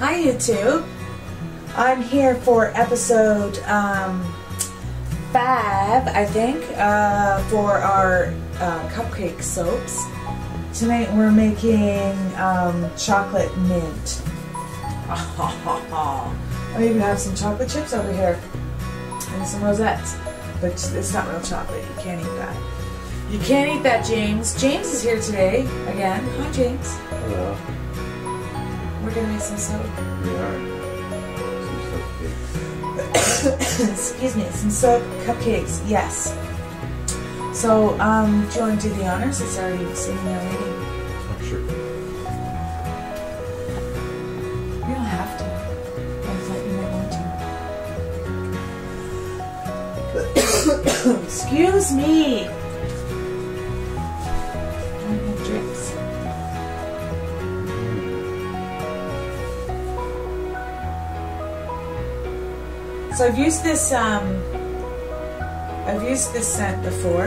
Hi YouTube, I'm here for episode 5, I think, for our cupcake soaps. Tonight we're making chocolate mint. I even have some chocolate chips over here and some rosettes, but it's not real chocolate, you can't eat that. You can't eat that, James. James is here today, again. Hi James. Hello. We're gonna make some soap. We are. Some soap cakes. Excuse me, some soap cupcakes, yes. So, do you want to do the honors? It's already sitting there waiting. I'm sure. You don't have to. I thought you might want to. Excuse me! I don't have drinks. So I've used this scent before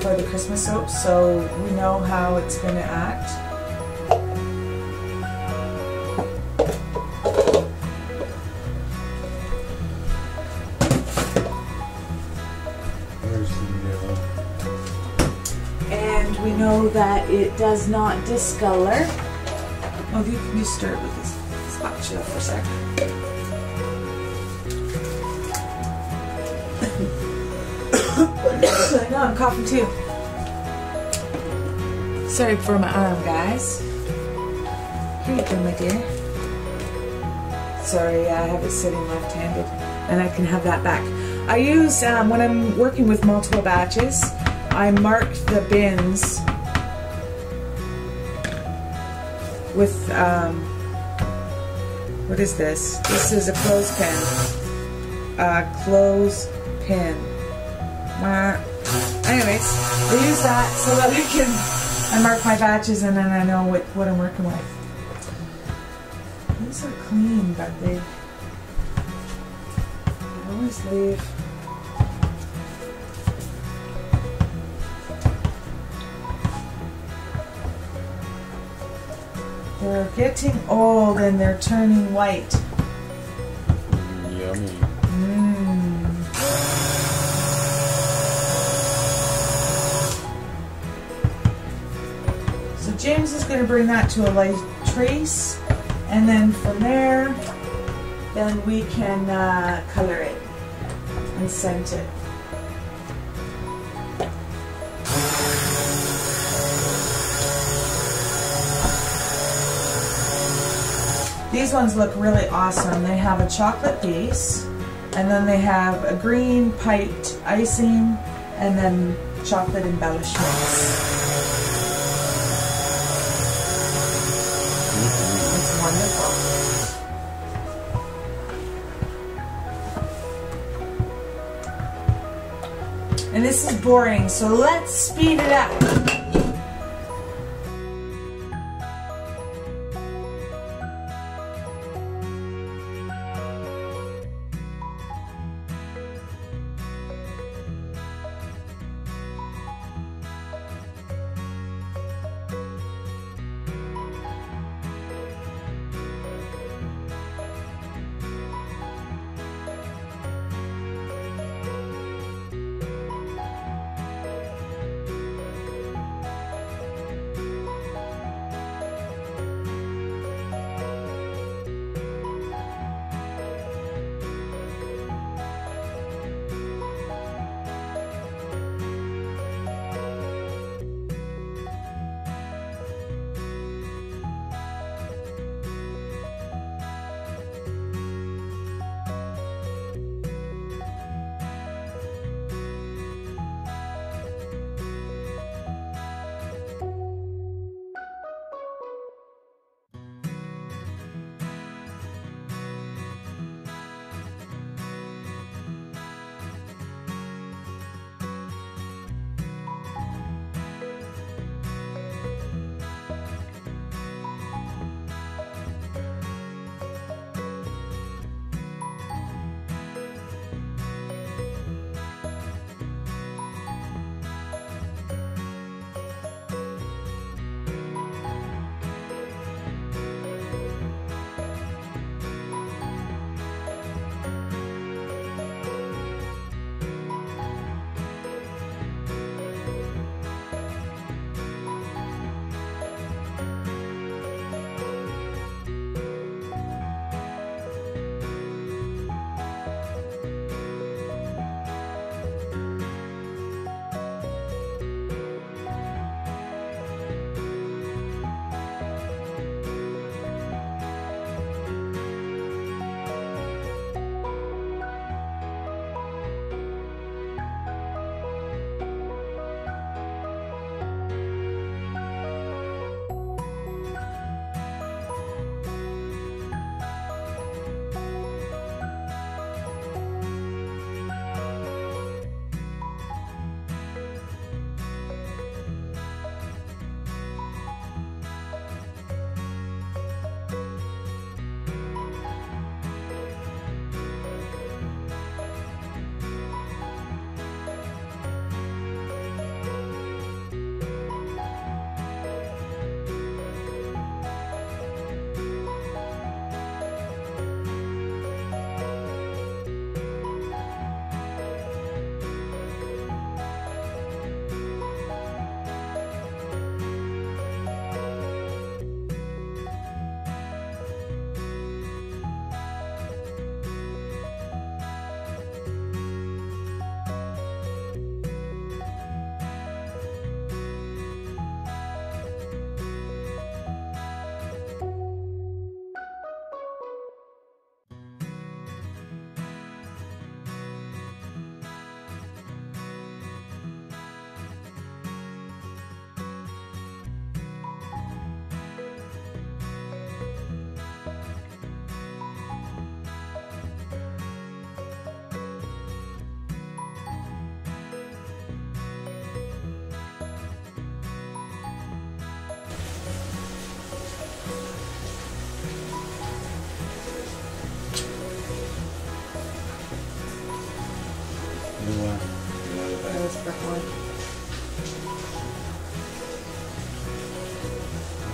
for the Christmas soap, so we know how it's going to act. There's the yellow. And we know that it does not discolor. Oh, you can just stir it with this spatula for a sec. I know, I'm coughing too. Sorry for my arm, guys. Here you go, my dear. Sorry, I have it sitting left-handed, and I can have that back. I use, when I'm working with multiple batches, I mark the bins with, what is this? This is a clothespin. Anyways, I use that so that I mark my batches and then I know what I'm working with. These are clean, but they always leave. They're getting old and they're turning white. Yummy. So James is going to bring that to a light trace, and then from there, then we can color it and scent it. These ones look really awesome. They have a chocolate base, and then they have a green piped icing, and then chocolate embellishments. It's wonderful. And this is boring, so let's speed it up.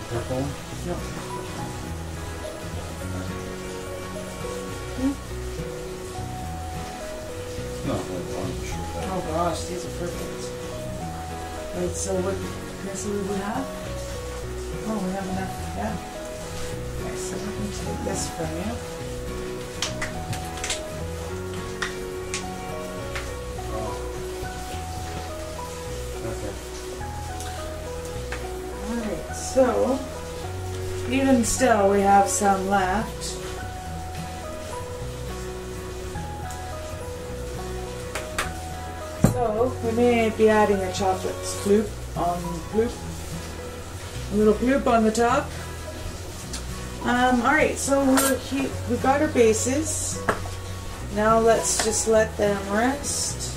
Purple? No. Hmm? Not like orange. Oh gosh, these are perfect. Right, so what currency would we have? Oh, we have enough, yeah. Okay, so we can take this from you. So, even still, we have some left. So, we may be adding a chocolate floop on bloop. A little bloop on the top. Alright, so we got our bases. Now let's just let them rest.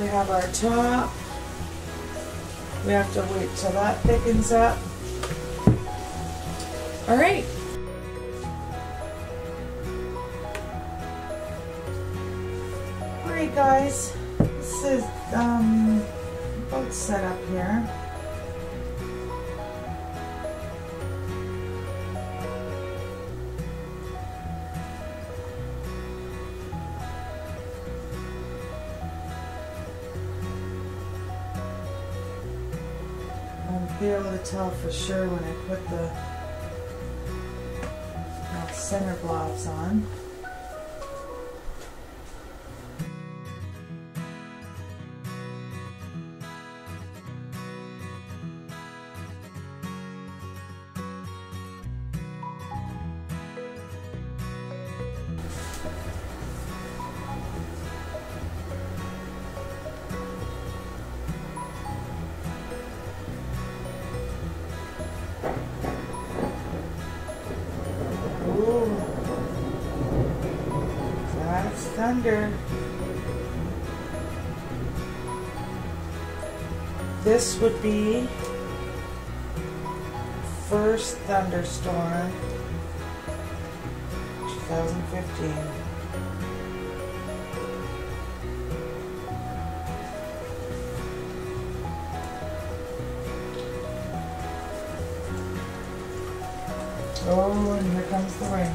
We have our top. We have to wait till that thickens up. All right. All right, guys. This is about set up here. I'll be able to tell for sure when I put the center blobs on. This would be first thunderstorm 2015. Oh, and here comes the rain.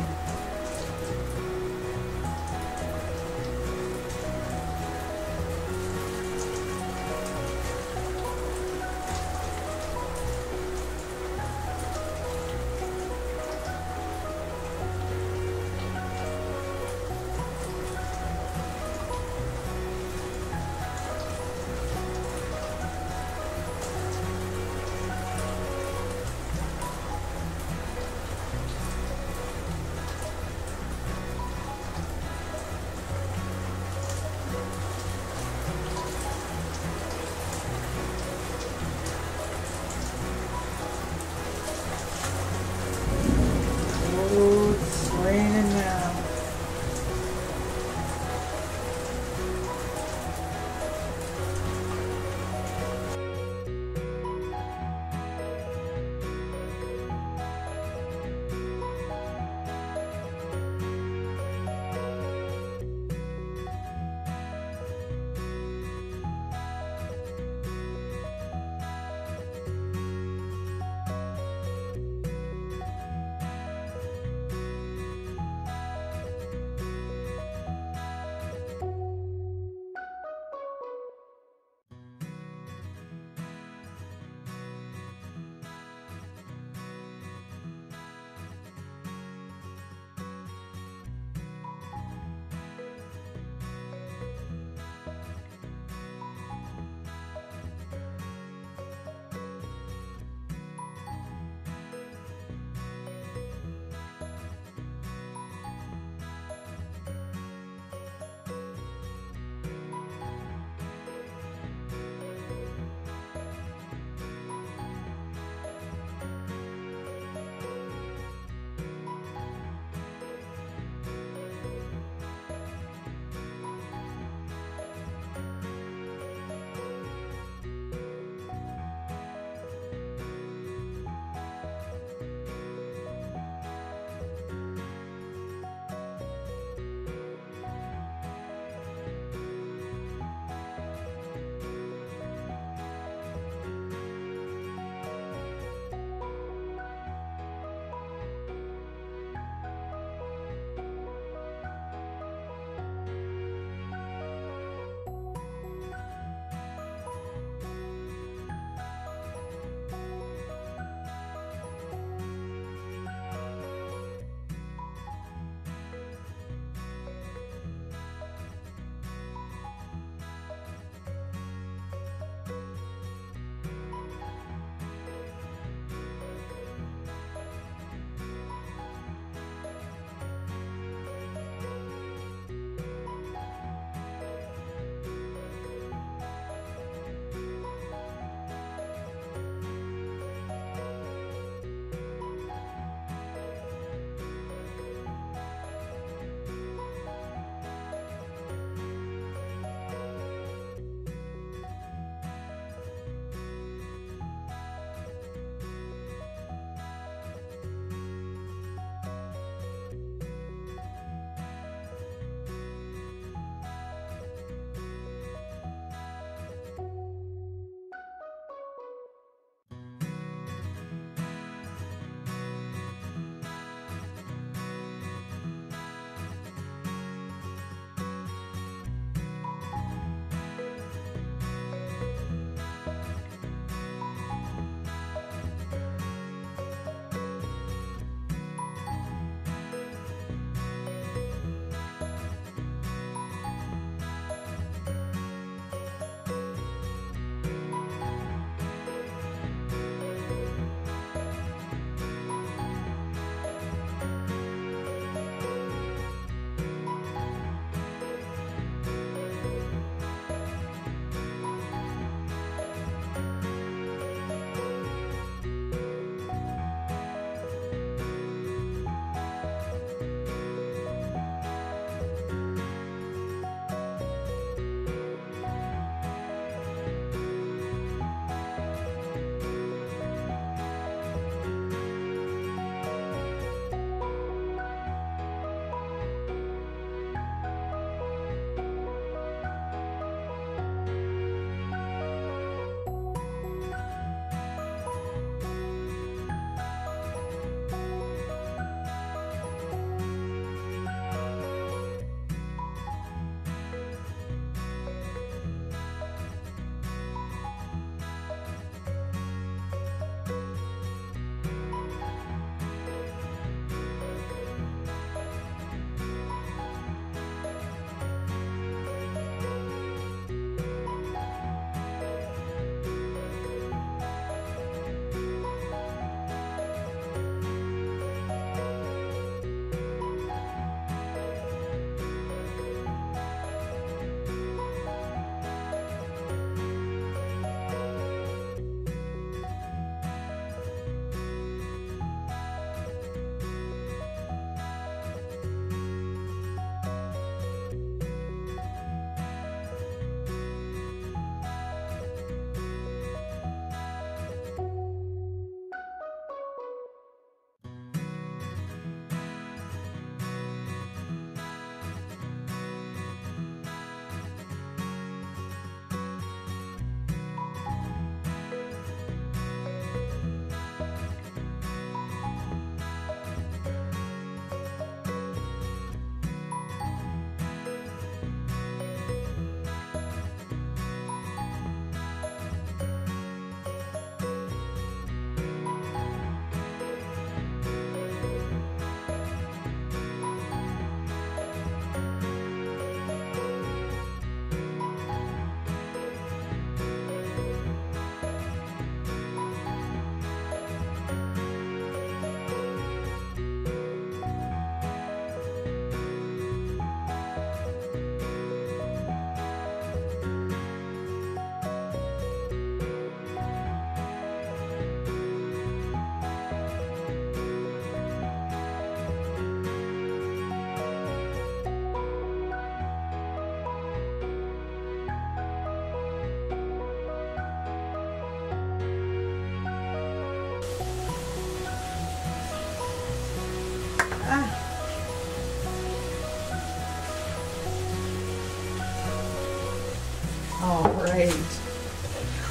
right.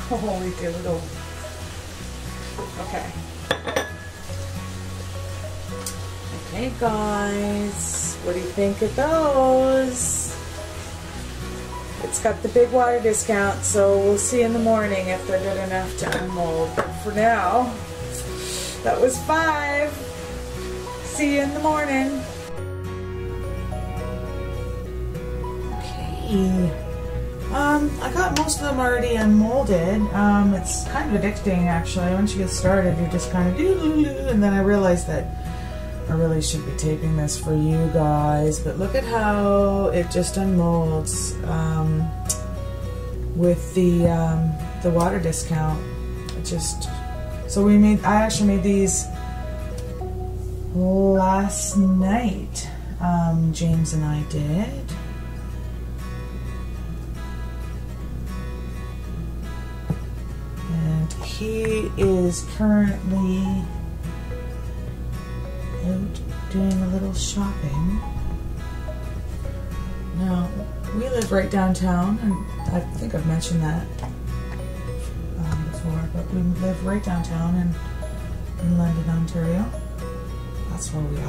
Holy doodle. Okay. Okay, guys. What do you think of those? It's got the big water discount, so we'll see in the morning if they're good enough to unmold. But for now, that was 5. See you in the morning. I got most of them already unmolded. It's kind of addicting, actually. Once you get started, you're just kind of doo-doo-doo, and then I realized that I really should be taping this for you guys. But look at how it just unmolds with the water discount. It just I actually made these last night. James and I did. He is currently out doing a little shopping. Now, we live right downtown, and I think I've mentioned that before, but we live right downtown in London, Ontario. That's where we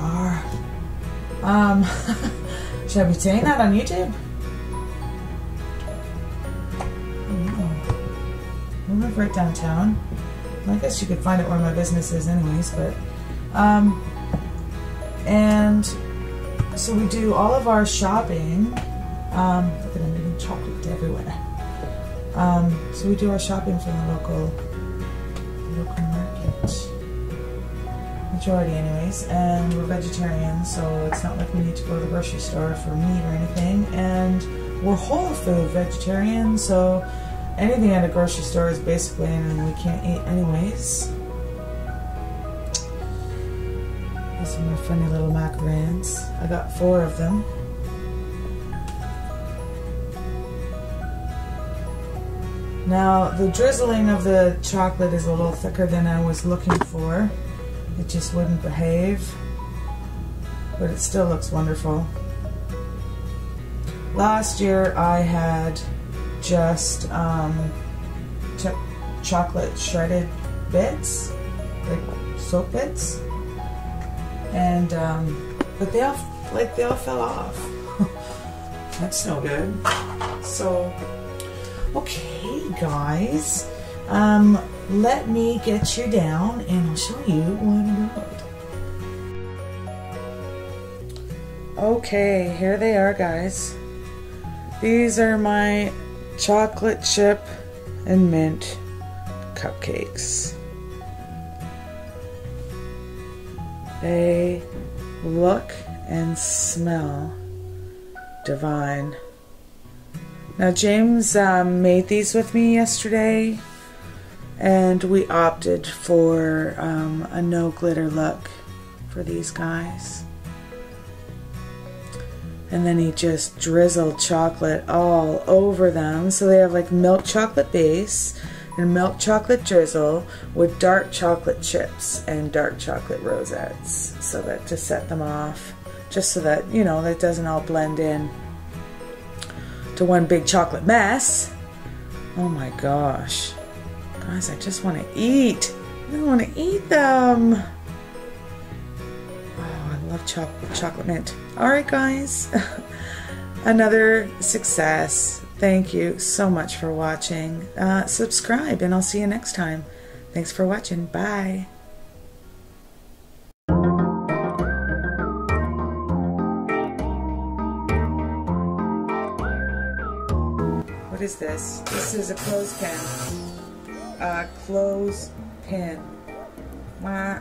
are. Should I be saying that on YouTube? I live right downtown. I guess you could find out where my business is anyways, but and so we do all of our shopping. Look at him eating chocolate everywhere. So we do our shopping for the local market. Majority anyways, and we're vegetarian, so it's not like we need to go to the grocery store for meat or anything, and we're whole food vegetarian, so anything at a grocery store is basically anything we can't eat anyways. These are my funny little macarons. I got 4 of them. Now, the drizzling of the chocolate is a little thicker than I was looking for. It just wouldn't behave. But it still looks wonderful. Last year I had just chocolate shredded bits, like soap bits, and but they all fell off. That's no good. So okay, guys, let me get you down and I'll show you one road. Okay, here they are, guys. These are my chocolate chip and mint cupcakes. They look and smell divine. Now James made these with me yesterday, and we opted for a no glitter look for these guys. And then he just drizzled chocolate all over them. So they have like milk chocolate base and milk chocolate drizzle with dark chocolate chips and dark chocolate rosettes. So that to set them off, just so that, you know, that doesn't all blend in to one big chocolate mess. Oh my gosh. Guys, I just want to eat. I don't want to eat them. Love chocolate mint. Alright, guys, another success. Thank you so much for watching. Subscribe, and I'll see you next time. Thanks for watching. Bye. What is this? This is a clothespin. A clothespin. Wah.